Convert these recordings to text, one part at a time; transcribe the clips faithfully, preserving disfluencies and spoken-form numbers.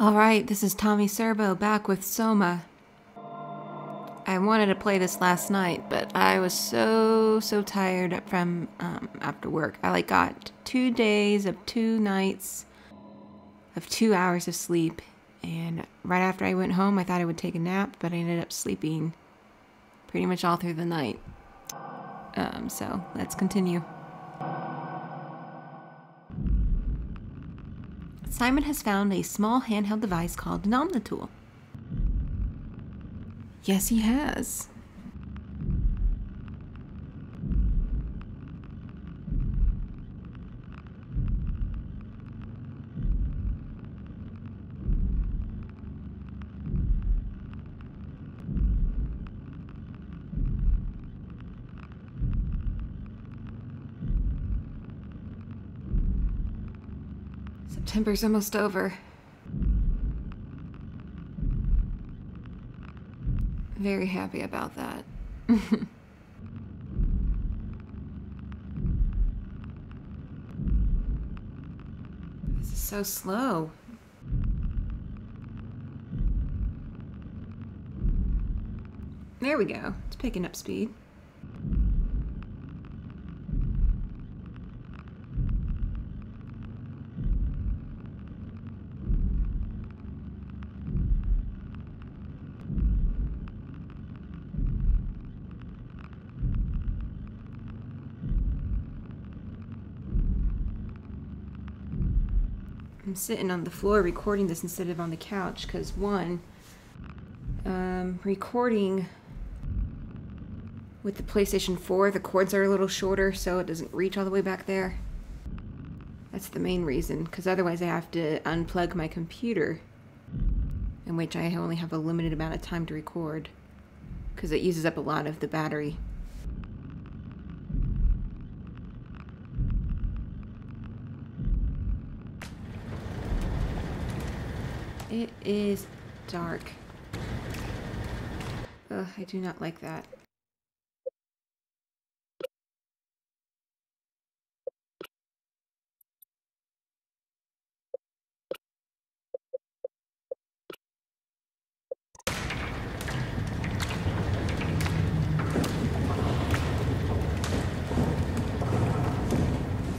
All right, this is Tommie Serveaux back with Soma. I wanted to play this last night, but I was so, so tired from um, after work. I like got two days of two nights of two hours of sleep. And right after I went home, I thought I would take a nap, but I ended up sleeping pretty much all through the night. Um, so let's continue. Simon has found a small handheld device called an Omnitool. Yes, he has. September's almost over. Very happy about that. This is so slow. There we go. It's picking up speed. I'm sitting on the floor recording this instead of on the couch because one, um, recording with the PlayStation four, the cords are a little shorter so it doesn't reach all the way back there. That's the main reason, because otherwise I have to unplug my computer, in which I only have a limited amount of time to record because it uses up a lot of the battery. It is dark. Ugh, I do not like that. So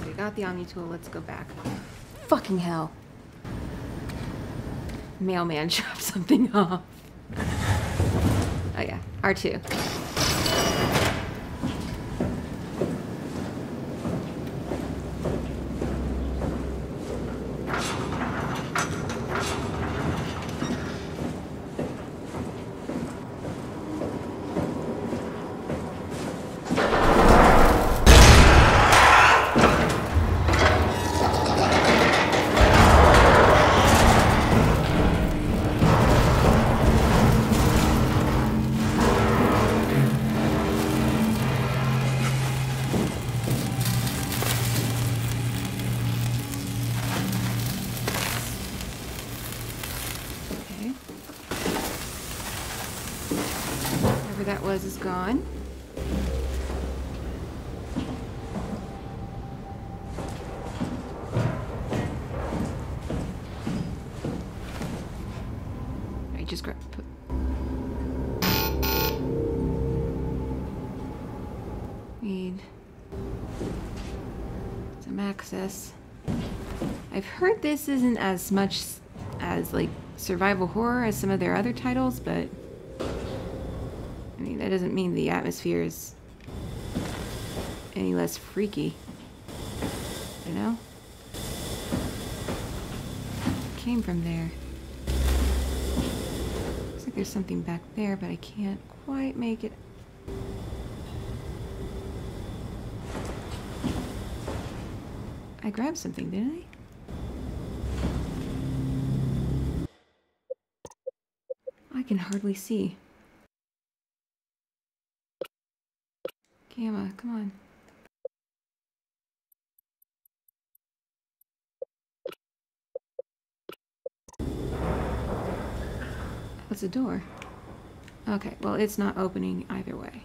we got the Omnitool, let's go back. Fucking hell. Mailman dropped something off. Oh yeah, R two. That was is gone. I just grabbed. Need some access. I've heard this isn't as much as like survival horror as some of their other titles, but. I mean, that doesn't mean the atmosphere is any less freaky, you know? It came from there. Looks like there's something back there, but I can't quite make it. I grabbed something, didn't I? I can hardly see. Gamma, come on. That's a door. Okay, well, it's not opening either way.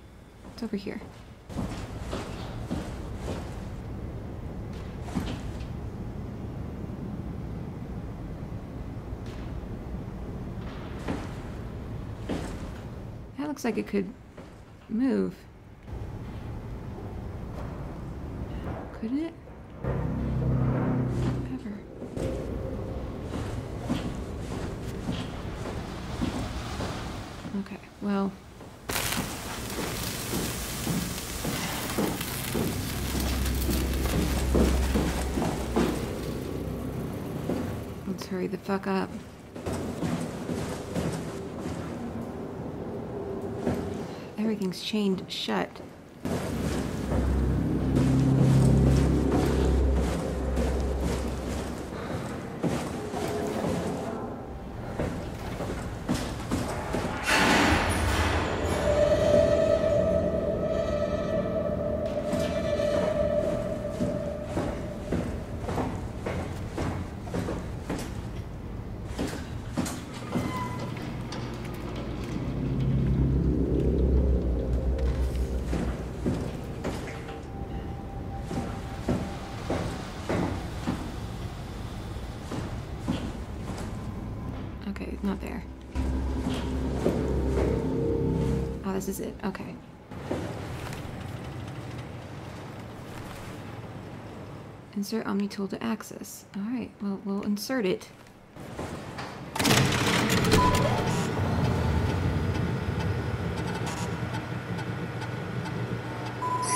It's over here. looks like it could move. Couldn't it? Ever. Okay, well. Let's hurry the fuck up. Everything's chained shut. This is it. Okay. Insert Omnitool to access. All right. Well, we'll insert it.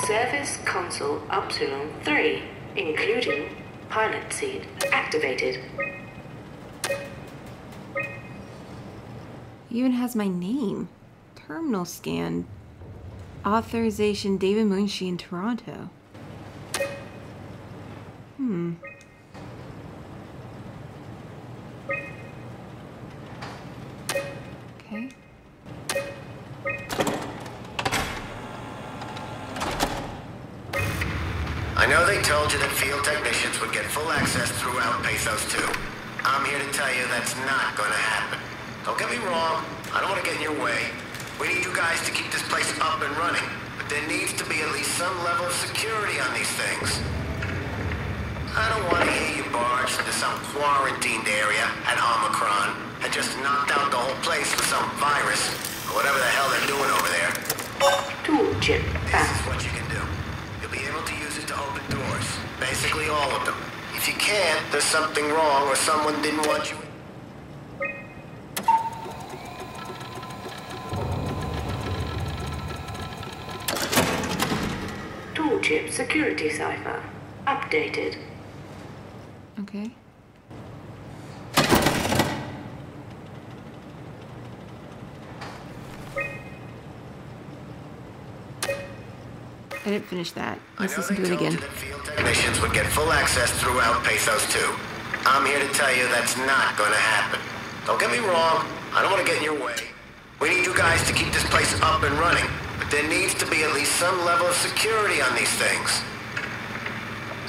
Service console Upsilon three, including pilot seat, activated. It even has my name. Terminal scan. Authorization David Moonshine, Toronto. Hmm. Okay. I know they told you that field technicians would get full access throughout Pathos Two. I'm here to tell you that's not gonna happen. Don't get me wrong, I don't want to get in your way. We need you guys to keep this place up and running, but there needs to be at least some level of security on these things. I don't want to hear you barge into some quarantined area at Omicron and just knocked out the whole place with some virus or whatever the hell they're doing over there. Tool chip. This is what you can do. You'll be able to use it to open doors, basically all of them. If you can't, there's something wrong or someone didn't want you. Security cipher updated. Okay. I didn't finish that. Let's listen to it again. Field technicians would get full access throughout Pathos Two. I'm here to tell you that's not going to happen. Don't get me wrong. I don't want to get in your way. We need you guys to keep this place up and running. There needs to be at least some level of security on these things.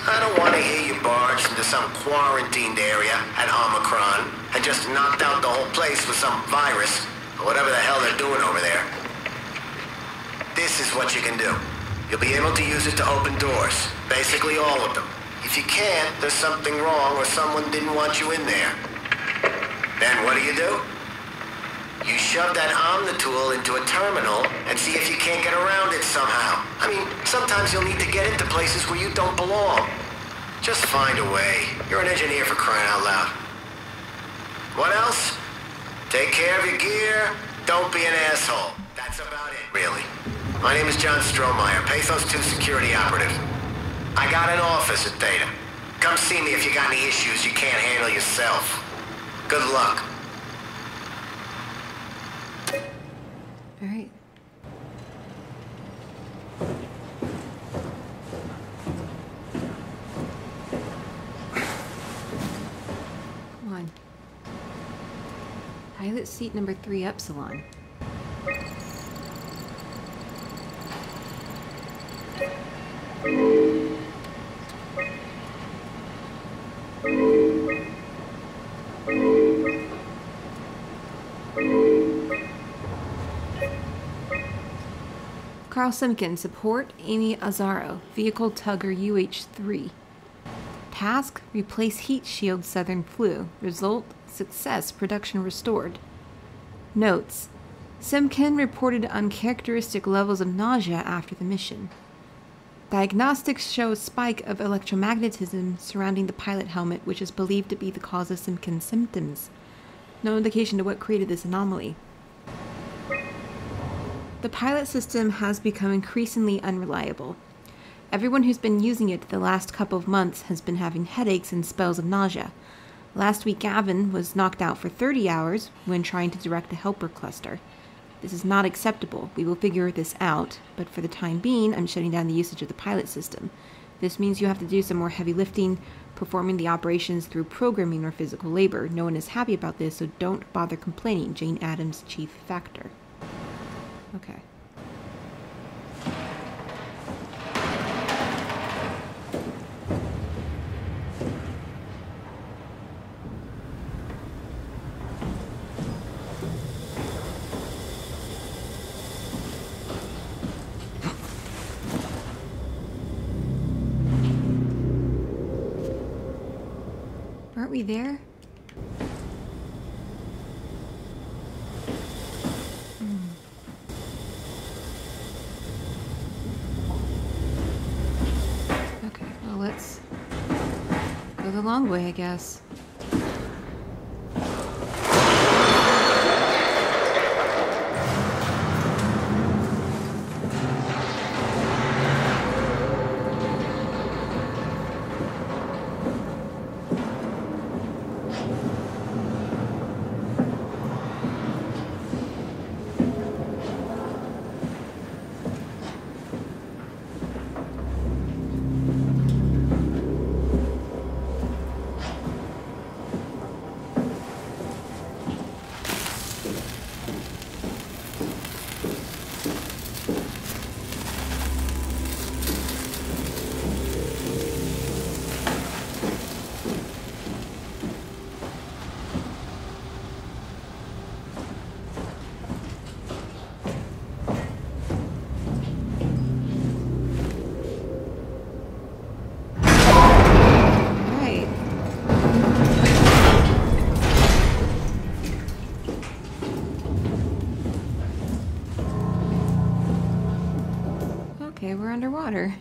I don't want to hear you barge into some quarantined area at Omicron and just knocked out the whole place with some virus or whatever the hell they're doing over there. This is what you can do. You'll be able to use it to open doors, basically all of them. If you can't, there's something wrong or someone didn't want you in there. Then what do you do? You shove that Omnitool into a terminal and see if you can't get around it somehow. I mean, sometimes you'll need to get into places where you don't belong. Just find a way. You're an engineer, for crying out loud. What else? Take care of your gear. Don't be an asshole. That's about it, really. My name is John Strohmeyer, Pathos Two security operative. I got an office at Theta. Come see me if you got any issues you can't handle yourself. Good luck. All right. Come on. Pilot seat number three, Epsilon. Carl Semken, support Amy Azaro, vehicle Tugger U H three. Task, replace heat shield Southern Flu. Result, success, production restored. Notes, Semken reported uncharacteristic levels of nausea after the mission. Diagnostics show a spike of electromagnetism surrounding the pilot helmet, which is believed to be the cause of Semken's symptoms. No indication to what created this anomaly. The pilot system has become increasingly unreliable. Everyone who's been using it the last couple of months has been having headaches and spells of nausea. Last week, Gavin was knocked out for thirty hours when trying to direct a helper cluster. This is not acceptable. We will figure this out, but for the time being, I'm shutting down the usage of the pilot system. This means you have to do some more heavy lifting, performing the operations through programming or physical labor. No one is happy about this, so don't bother complaining. Jane Addams, chief factor. Okay. Aren't we there? Mm. Okay, well, let's go the long way, I guess. We're underwater.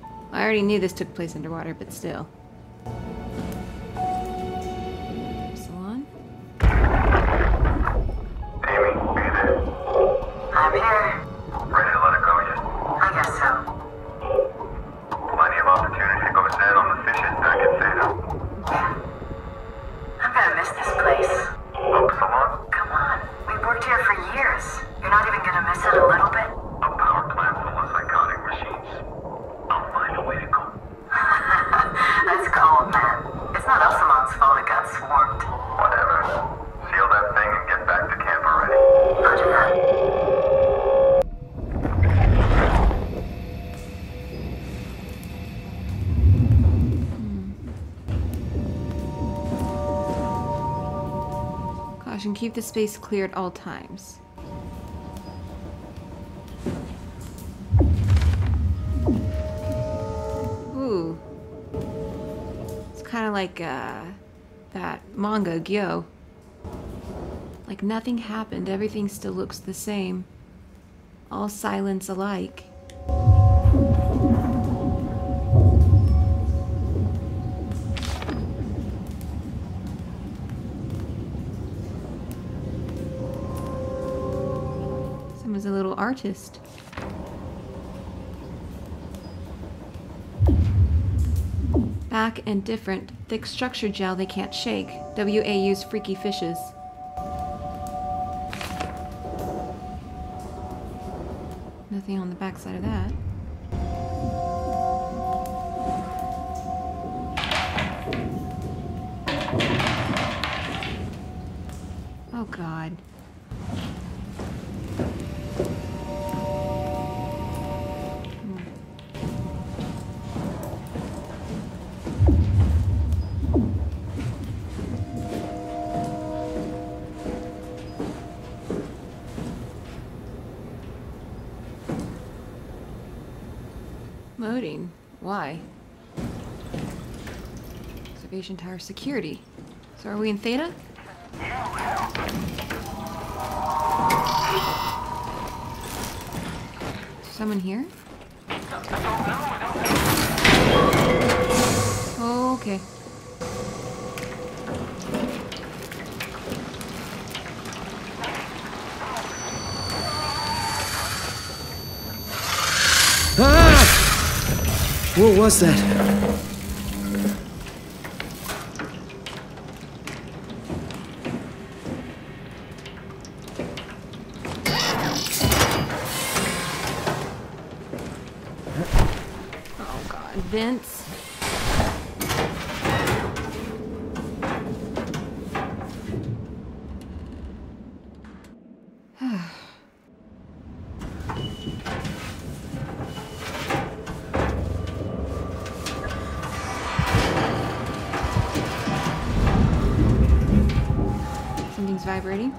I already knew this took place underwater, but still. Salon? Amy, David. I'm here. Ready to let it go yet? I guess so. Plenty of opportunity to go down on the fishes back at Theta. Yeah. I'm gonna miss this place. Oh, Salon? Come on. We've worked here for years. You're not even gonna miss it a little bit? And keep the space clear at all times. Ooh. It's kind of like uh, that manga, Gyo. Like nothing happened, everything still looks the same. All silence alike. A little artist. Back and different. Thick structure gel they can't shake. W A U's freaky fishes. Nothing on the backside of that. Oh God. Loading. Why? Observation tower security. So are we in Theta? Someone here? Okay. Ah! What was that? Vince. Something's vibrating.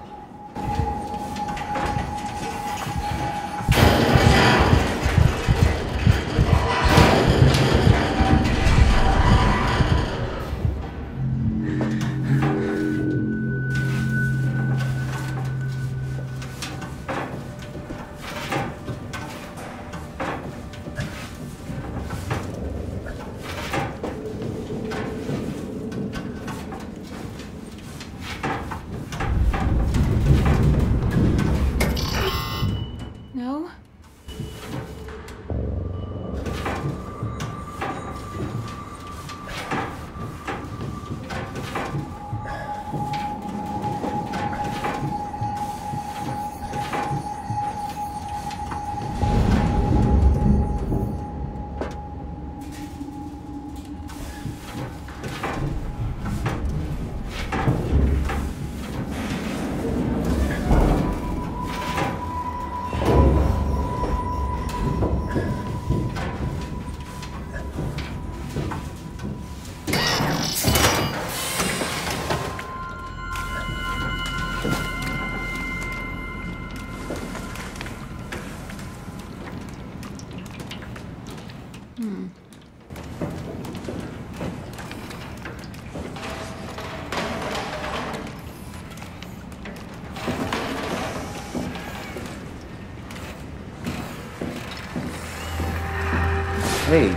Hey,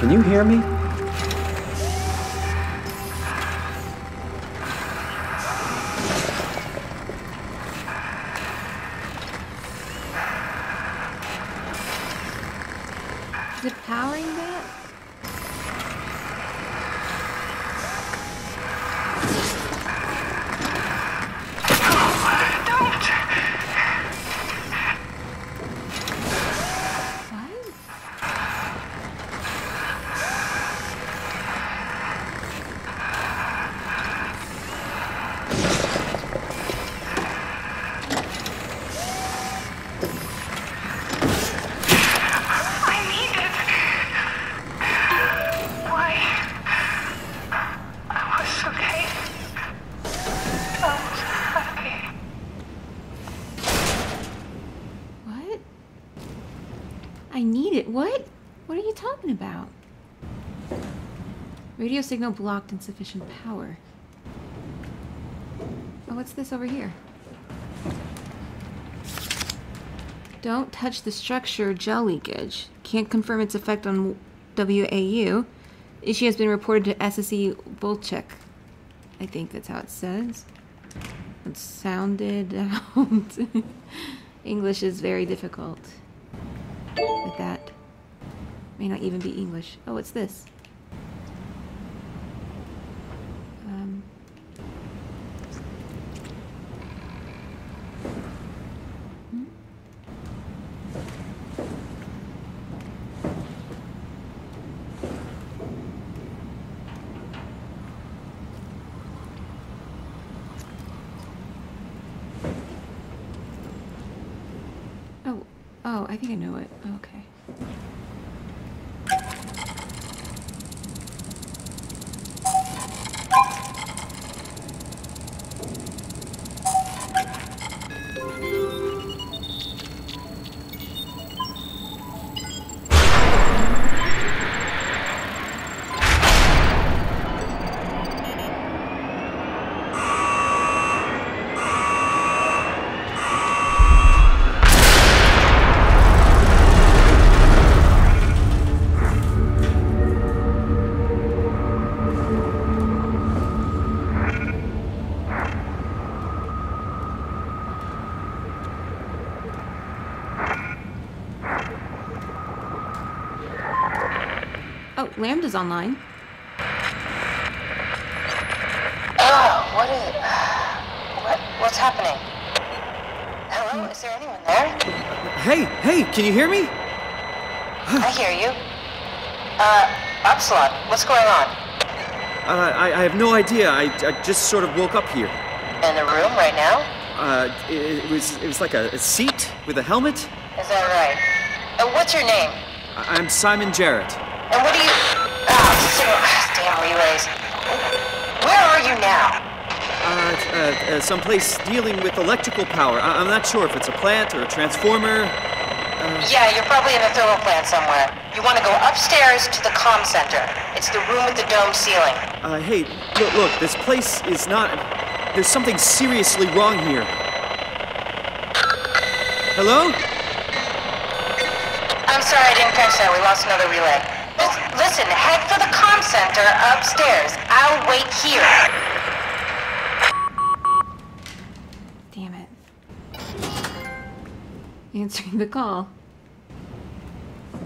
can you hear me? Is it powering that? About radio signal blocked, insufficient power. Oh, what's this over here? Don't touch the structure. Gel leakage. Can't confirm its effect on W A U. Issue has been reported to S S C Volchek. I think that's how it says. It sounded out. English is very difficult with that. May not even be English. Oh, what's this? Um. Hmm? Oh, oh, I think I know it. Okay. Lambda's online. Oh, what is... What, what's happening? Hello, is there anyone there? Hey, hey, can you hear me? I hear you. Uh, Upsilon, what's going on? Uh, I, I have no idea. I, I just sort of woke up here. In the room right now? Uh, it, it was it was like a, a seat with a helmet. Is that right? Uh, what's your name? I'm Simon Jarrett. And what do you... Oh, so, damn relays. Where are you now? Uh, uh, uh, someplace dealing with electrical power. I I'm not sure if it's a plant or a transformer. Uh... Yeah, you're probably in a thermal plant somewhere. You want to go upstairs to the comm center. It's the room with the dome ceiling. Uh, hey, look, look, this place is not... There's something seriously wrong here. Hello? I'm sorry, I didn't catch that. We lost another relay. Listen, head for the comm center upstairs. I'll wait here. Damn it. Answering the call.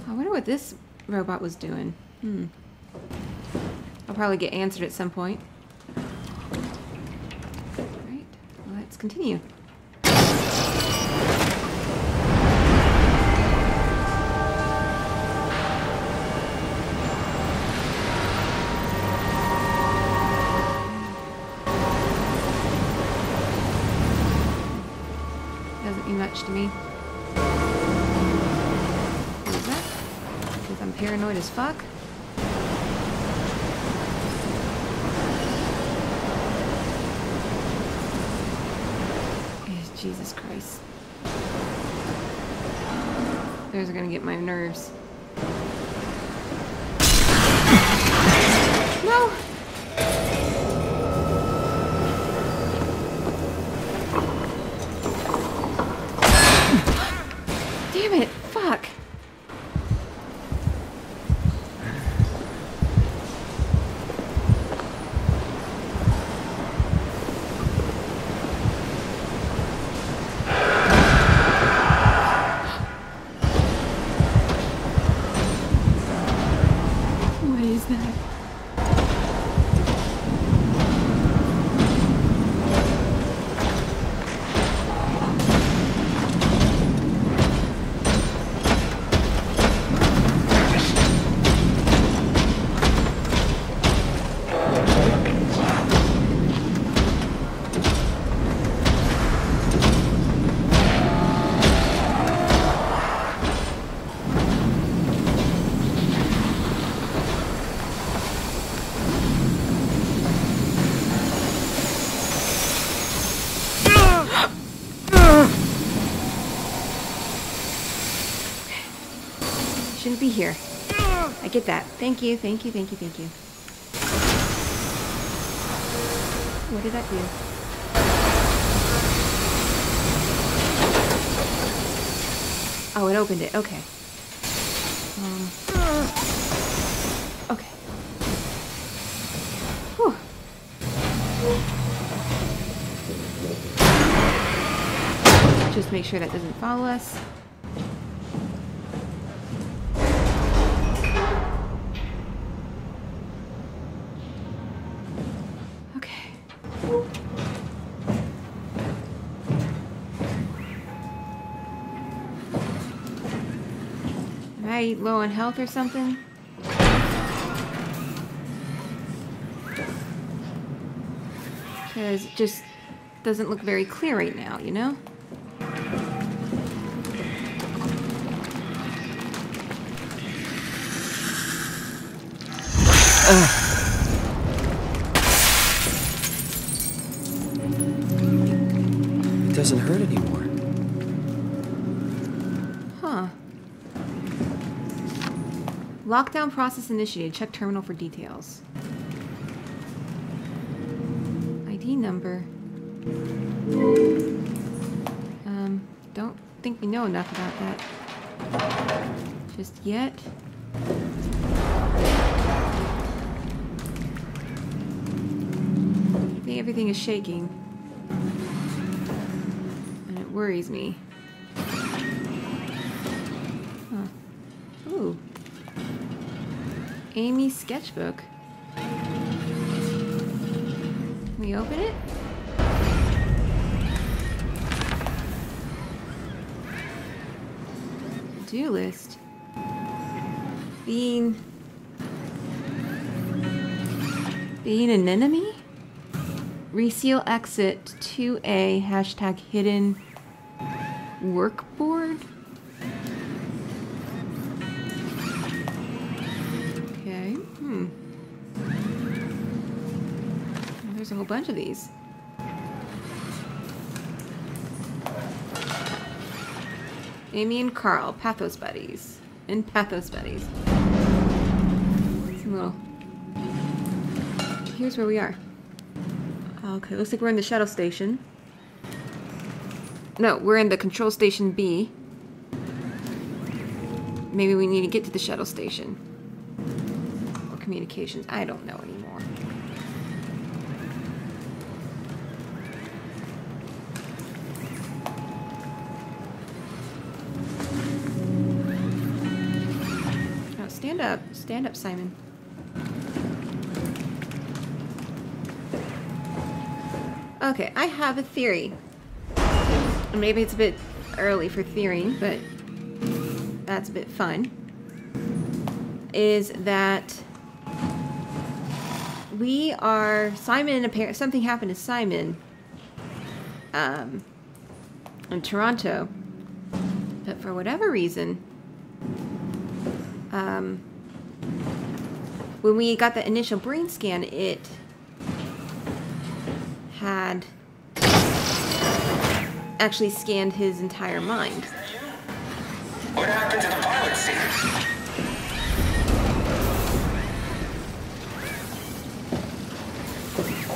I wonder what this robot was doing. Hmm. I'll probably get answered at some point. Alright, well, let's continue. Doesn't mean much to me. What is that? Because I'm paranoid as fuck. Jesus Christ. Those are gonna get my nerves. No! Damn it, fuck. Be here. I get that. Thank you, thank you, thank you, thank you. What did that do? Oh, it opened it. Okay. Um, okay. Whew. Just make sure that doesn't follow us. Low on health or something? Because it just doesn't look very clear right now, you know? Ugh. It doesn't hurt anymore. Lockdown process initiated. Check terminal for details. I D number. Um, don't think we know enough about that. Just yet. I think everything is shaking. And it worries me. Amy's sketchbook. Can we open it? To-do list. Bean. Bean an enemy? Reseal exit two A hashtag hidden workboard? Okay, hmm. There's a whole bunch of these. Amy and Carl, Pathos buddies. And Pathos buddies. Some little... Here's where we are. Okay, looks like we're in the shuttle station. No, we're in the control station B. Maybe we need to get to the shuttle station. Or communications, I don't know anymore. Oh, stand up. Stand up, Simon. Okay, I have a theory. Maybe it's a bit early for theory, but that's a bit fun. Is that we are Simon? Apparently, something happened to Simon um, in Toronto, but for whatever reason, um, when we got the initial brain scan, it had actually scanned his entire mind. What happened to the pilot seat?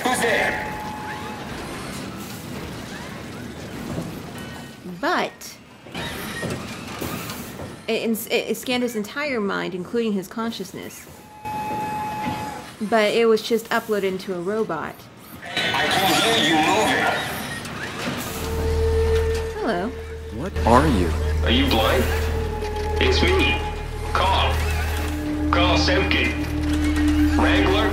Who's there? But it, it scanned his entire mind, including his consciousness. But it was just uploaded into a robot. I can hear you moving. Hello. What are you? Are you blind? It's me, Carl. Carl Semken. Wrangler.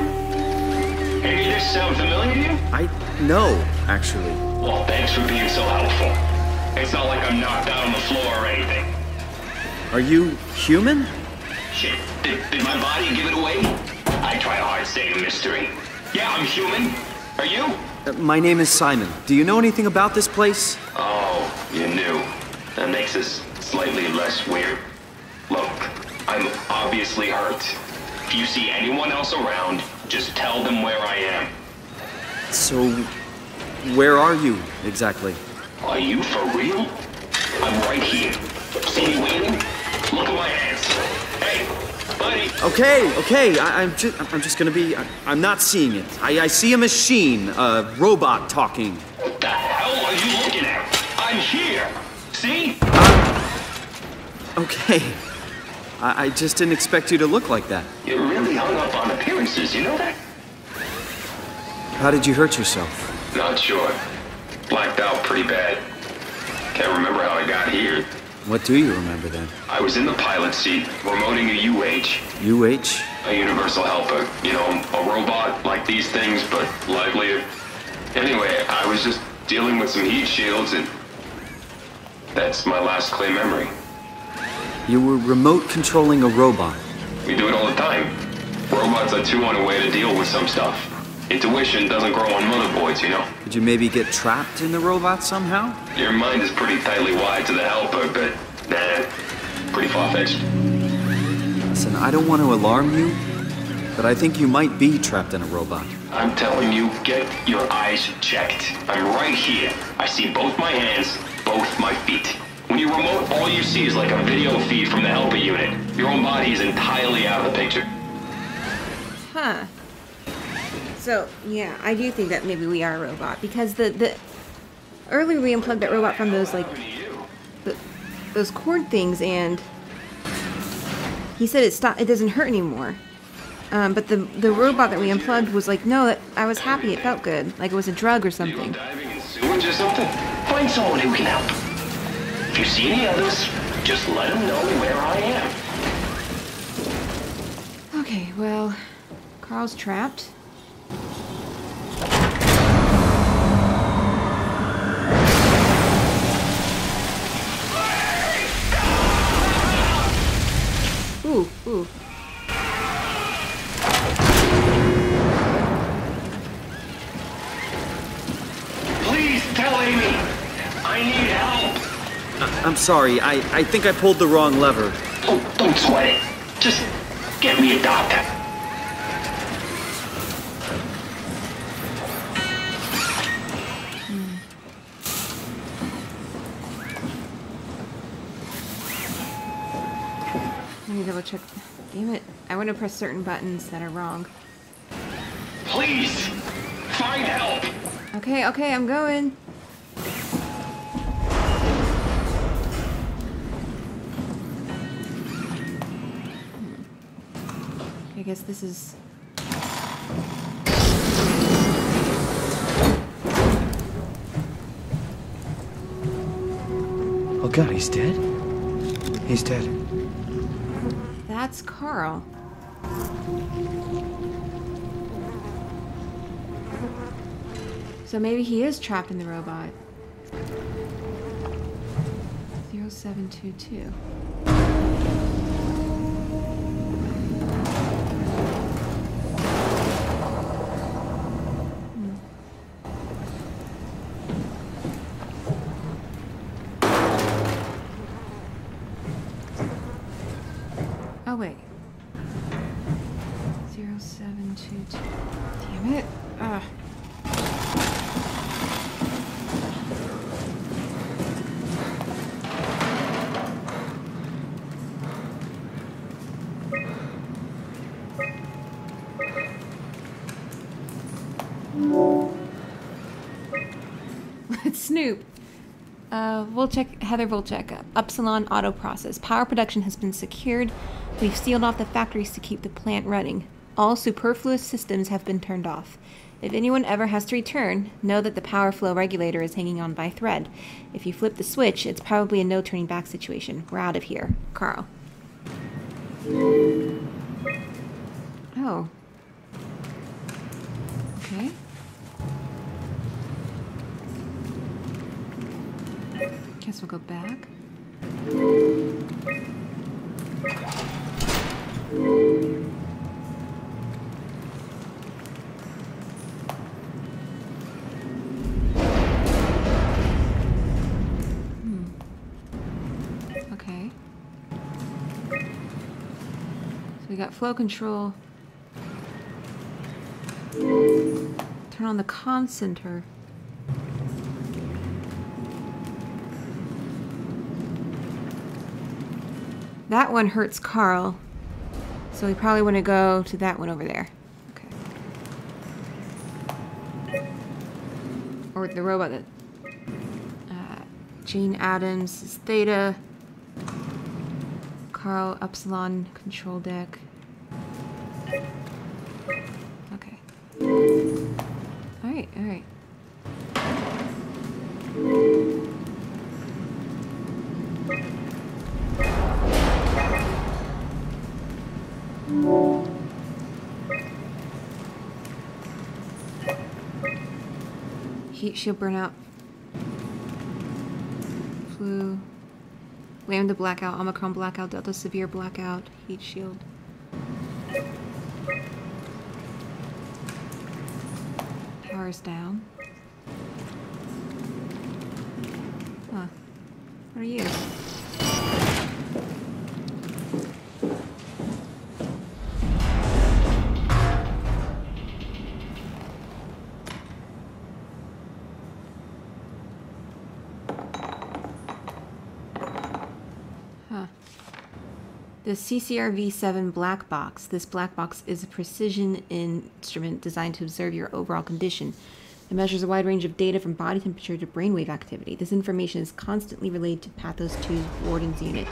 Any of this sound familiar to you? I know, actually. Well, thanks for being so helpful. It's not like I'm knocked out on the floor or anything. Are you human? Shit, did, did my body give it away? I try hard to stay a mystery. Yeah, I'm human. Are you? Uh, my name is Simon. Do you know anything about this place? Oh, you knew. That makes us slightly less weird. Look, I'm obviously hurt. If you see anyone else around, just tell them where I am. So, where are you exactly? Are you for real? I'm right here. See me waiting? Look at my hands. Hey! Buddy. Okay, okay, I, I'm just, I'm just gonna be, I, I'm not seeing it. I, I see a machine, a robot talking. What the hell are you looking at? I'm here, see? Uh, okay, I, I just didn't expect you to look like that. You're really hung up on appearances, you know that? How did you hurt yourself? Not sure. Blacked out pretty bad. Can't remember how I got here. What do you remember then? I was in the pilot seat, remoting a U H. U H? A universal helper. You know, a robot like these things, but livelier. Anyway, I was just dealing with some heat shields, and that's my last clear memory. You were remote controlling a robot. We do it all the time. Robots are too on a way to deal with some stuff. Intuition doesn't grow on motherboards, you know? Could you maybe get trapped in the robot somehow? Your mind is pretty tightly wired to the helper, but nah, pretty far-fetched. Listen, I don't want to alarm you, but I think you might be trapped in a robot. I'm telling you, get your eyes checked. I'm right here. I see both my hands, both my feet. When you remote, all you see is like a video feed from the helper unit. Your own body is entirely out of the picture. Huh. So, yeah, I do think that maybe we are a robot, because the, the earlier we unplugged that robot from those, like, the, those cord things, and he said it stopped, it doesn't hurt anymore. Um, but the, the robot that we unplugged was like, no, that, I was happy, it felt good, like it was a drug or something. Diving in sewage or something? Find someone who can help. If you see any others, just let them know where I am. Okay, well, Carl's trapped. Ooh, ooh. Please tell Amy, I need help. I I'm sorry, I, I think I pulled the wrong lever. Oh, don't sweat it. Just get me a doctor. Double check. Damn it. I want to press certain buttons that are wrong. Please find help. Okay, okay, I'm going. I guess this is. Oh God, he's dead. He's dead. That's Carl. So maybe he is trapped in the robot. zero seven two two. Oh wait, zero seven two two. Damn it! Ugh. Let's snoop. Uh, Volchek, Heather Volchek. Upsilon auto process. Power production has been secured. We've sealed off the factories to keep the plant running. All superfluous systems have been turned off. If anyone ever has to return, know that the power flow regulator is hanging on by a thread. If you flip the switch, it's probably a no turning back situation. We're out of here. Carl. Oh. Okay. Guess we'll go back. Hmm. Okay. So we got flow control. Turn on the comm center. That one hurts Carl, so we probably want to go to that one over there. Okay. Or the robot that... Uh, Jane Addams is Theta. Carl, Epsilon, control deck. Okay. Alright, alright. Heat shield burnout. Flu. Lambda blackout. Omicron blackout. Delta severe blackout. Heat shield. Power's down. Huh. What are you? The C C R V seven black box. This black box is a precision instrument designed to observe your overall condition. It measures a wide range of data from body temperature to brainwave activity. This information is constantly relayed to Pathos Two's warden's unit.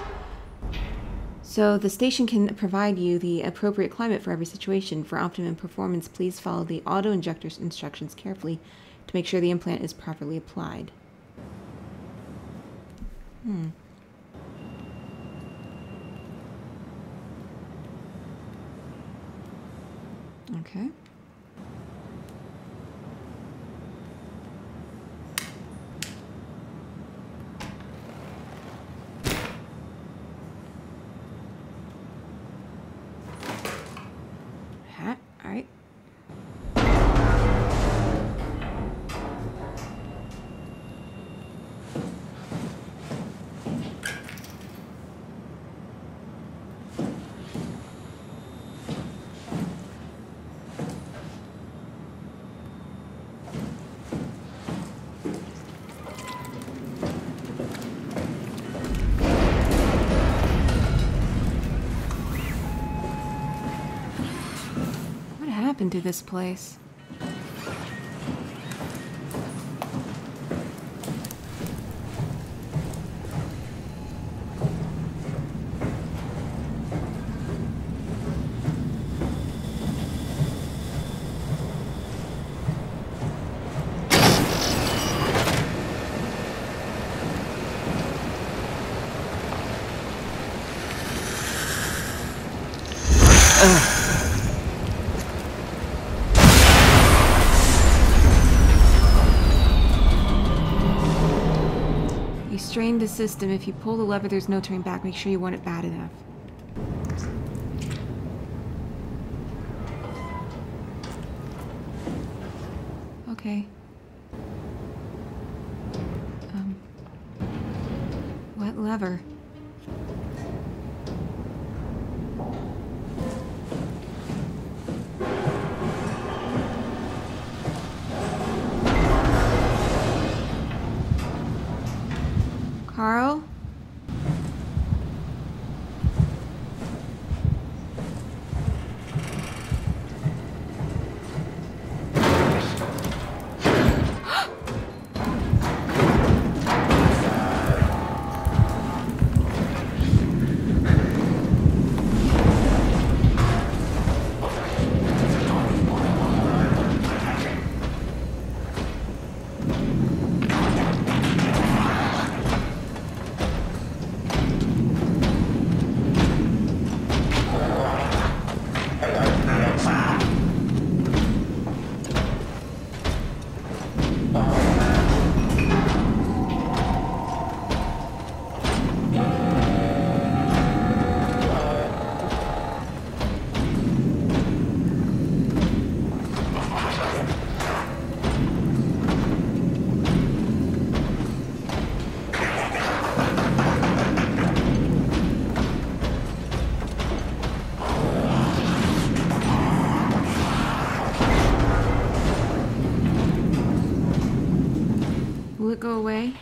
So the station can provide you the appropriate climate for every situation. For optimum performance, please follow the auto-injector's instructions carefully to make sure the implant is properly applied. Hmm. Okay. Into this place. The system, if you pull the lever, there's no turning back. Make sure you want it bad enough. Okay. Um, what lever? Carl? Go away.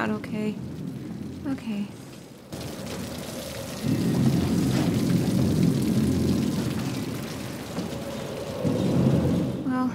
out okay. Okay. Well...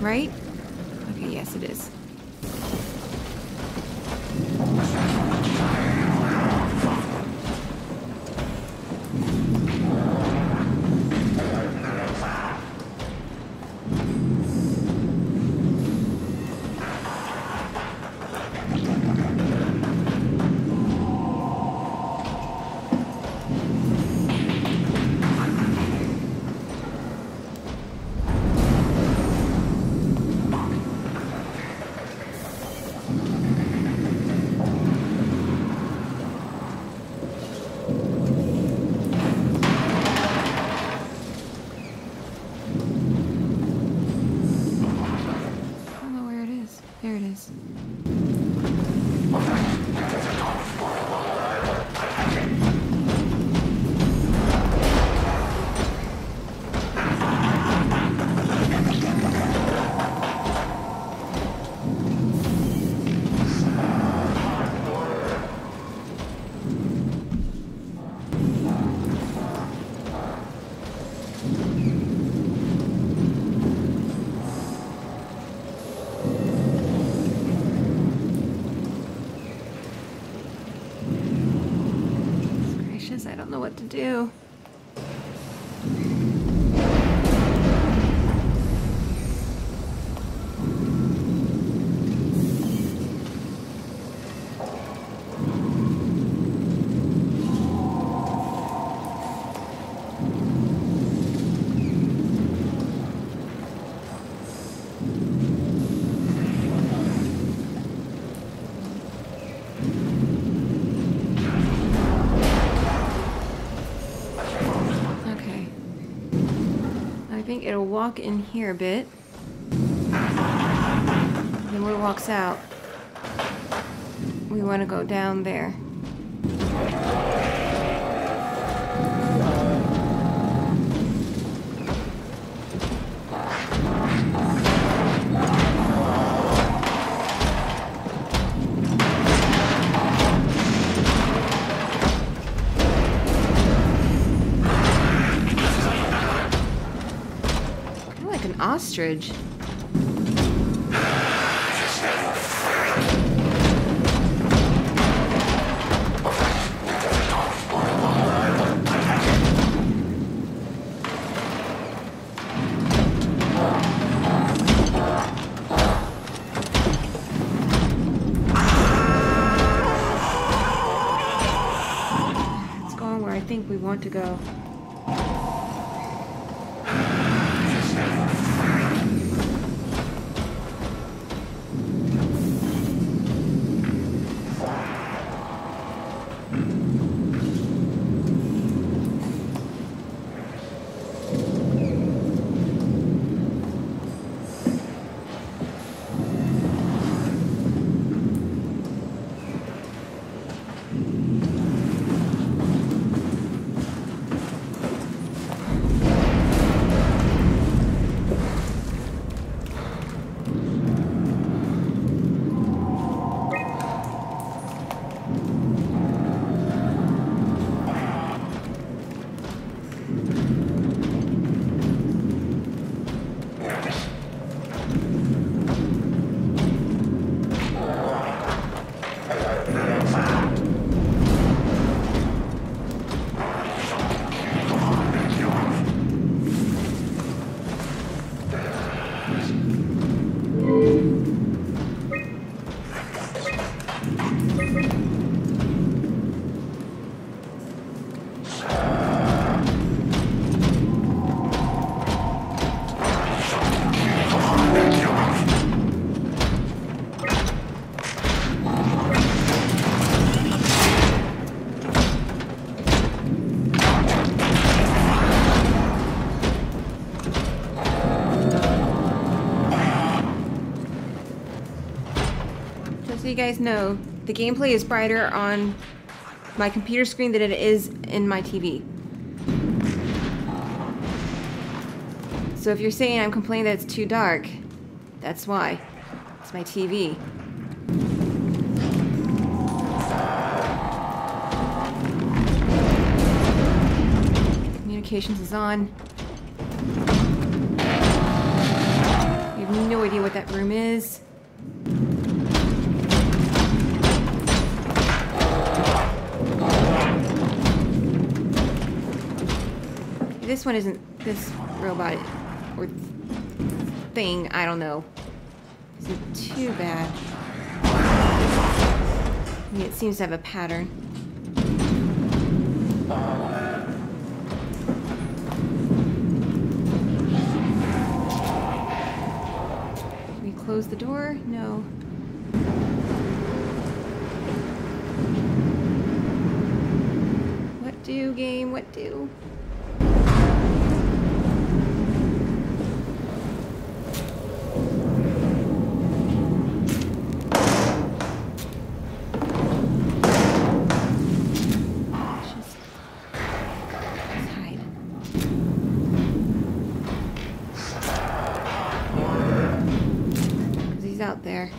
right? Okay, yes it is. Do. I think it'll walk in here a bit, then when it walks out, we want to go down there. Ostrich. It's going where I think we want to go. you guys know, the gameplay is brighter on my computer screen than it is in my T V. So if you're saying I'm complaining that it's too dark, that's why. It's my T V. Communications is on. You have no idea what that room is. This one isn't this robot or thing, I don't know. Isn't too bad. I mean, it seems to have a pattern. Close the door? No. What do, game? What do? There.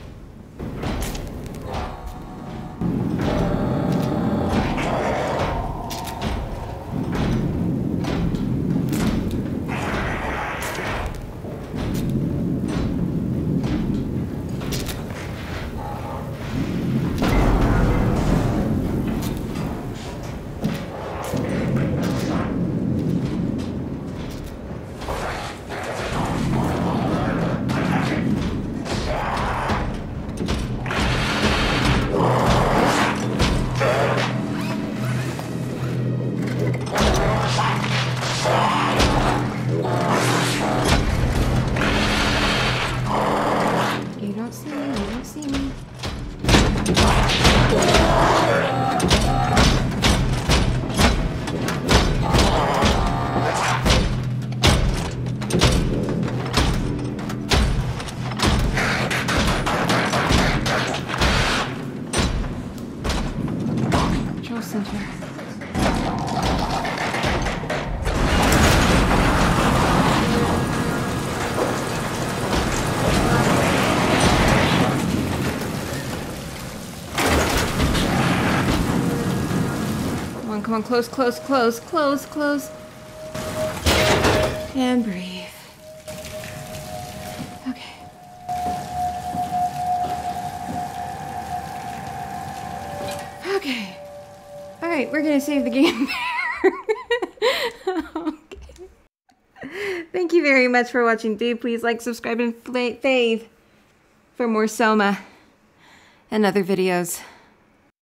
Come on, close, close, close, close, close. And breathe. Okay. Okay. Alright, we're gonna save the game there. Okay. Thank you very much for watching, dude. Please like, subscribe, and fave for more Soma and other videos.